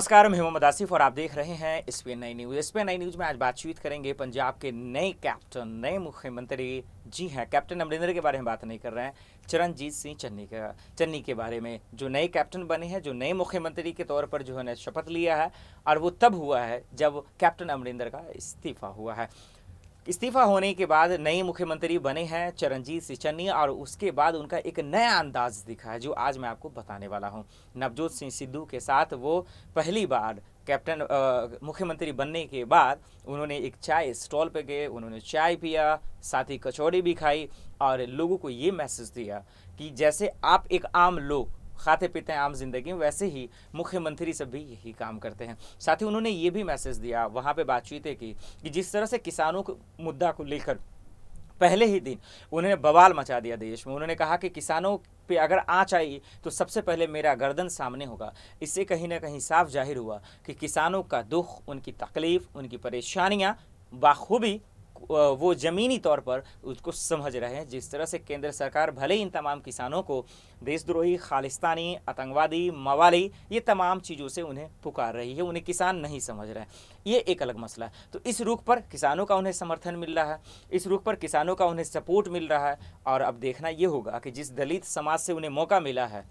नमस्कार, मैं मोहम्मद आसिफ़ और आप देख रहे हैं SPN9 न्यूज़। SPN9 न्यूज़ में आज बातचीत करेंगे पंजाब के नए कैप्टन, नए मुख्यमंत्री जी हैं। कैप्टन अमरिंदर के बारे में बात नहीं कर रहे हैं, चरणजीत सिंह चन्नी के बारे में, जो नए कैप्टन बने हैं, जो नए मुख्यमंत्री के तौर पर जो है शपथ लिया है। और वो तब हुआ है जब कैप्टन अमरिंदर का इस्तीफा हुआ है। इस्तीफ़ा होने के बाद नए मुख्यमंत्री बने हैं चरणजीत सिंह चन्नी, और उसके बाद उनका एक नया अंदाज दिखा है जो आज मैं आपको बताने वाला हूं। नवजोत सिंह सिद्धू के साथ वो पहली बार कैप्टन मुख्यमंत्री बनने के बाद उन्होंने एक चाय स्टॉल पे गए, उन्होंने चाय पिया, साथ ही कचौड़ी भी खाई और लोगों को ये मैसेज दिया कि जैसे आप एक आम लोग खाते पीते हैं आम जिंदगी में, वैसे ही मुख्यमंत्री सब भी यही काम करते हैं। साथ ही उन्होंने ये भी मैसेज दिया, वहाँ पे बातचीत की कि जिस तरह से किसानों के मुद्दा को लेकर पहले ही दिन उन्होंने बवाल मचा दिया देश में। उन्होंने कहा कि किसानों पे अगर आँच आई तो सबसे पहले मेरा गर्दन सामने होगा। इससे कहीं ना कहीं साफ जाहिर हुआ कि किसानों का दुख, उनकी तकलीफ़, उनकी परेशानियाँ बाखूबी वो ज़मीनी तौर पर उसको समझ रहे हैं। जिस तरह से केंद्र सरकार भले ही इन तमाम किसानों को देशद्रोही, खालिस्तानी, आतंकवादी, मवाली, ये तमाम चीज़ों से उन्हें पुकार रही है, उन्हें किसान नहीं समझ रहे हैं, ये एक अलग मसला है। तो इस रुख पर किसानों का उन्हें समर्थन मिल रहा है, इस रुख पर किसानों का उन्हें सपोर्ट मिल रहा है। और अब देखना ये होगा कि जिस दलित समाज से उन्हें मौका मिला है,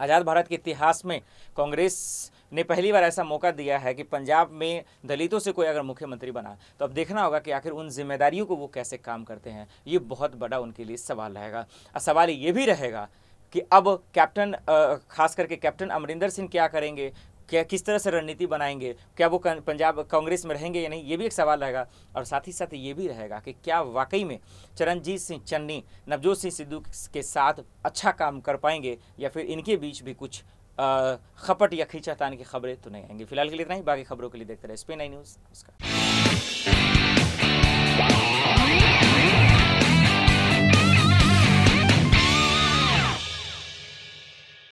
आज़ाद भारत के इतिहास में कांग्रेस ने पहली बार ऐसा मौका दिया है कि पंजाब में दलितों से कोई अगर मुख्यमंत्री बना, तो अब देखना होगा कि आखिर उन जिम्मेदारियों को वो कैसे काम करते हैं। ये बहुत बड़ा उनके लिए सवाल रहेगा। और सवाल ये भी रहेगा कि अब कैप्टन, खास करके कैप्टन अमरिंदर सिंह क्या करेंगे, क्या किस तरह से रणनीति बनाएंगे, क्या वो पंजाब कांग्रेस में रहेंगे या नहीं, ये भी एक सवाल रहेगा। और साथ ही साथ ये भी रहेगा कि क्या वाकई में चरणजीत सिंह चन्नी नवजोत सिंह सिद्धू के साथ अच्छा काम कर पाएंगे, या फिर इनके बीच भी कुछ खपट या खींचातान की खबरें तो नहीं आएंगी। फिलहाल के लिए इतना ही, बाकी खबरों के लिए देखते रहे SPN9 न्यूज़। नमस्कार।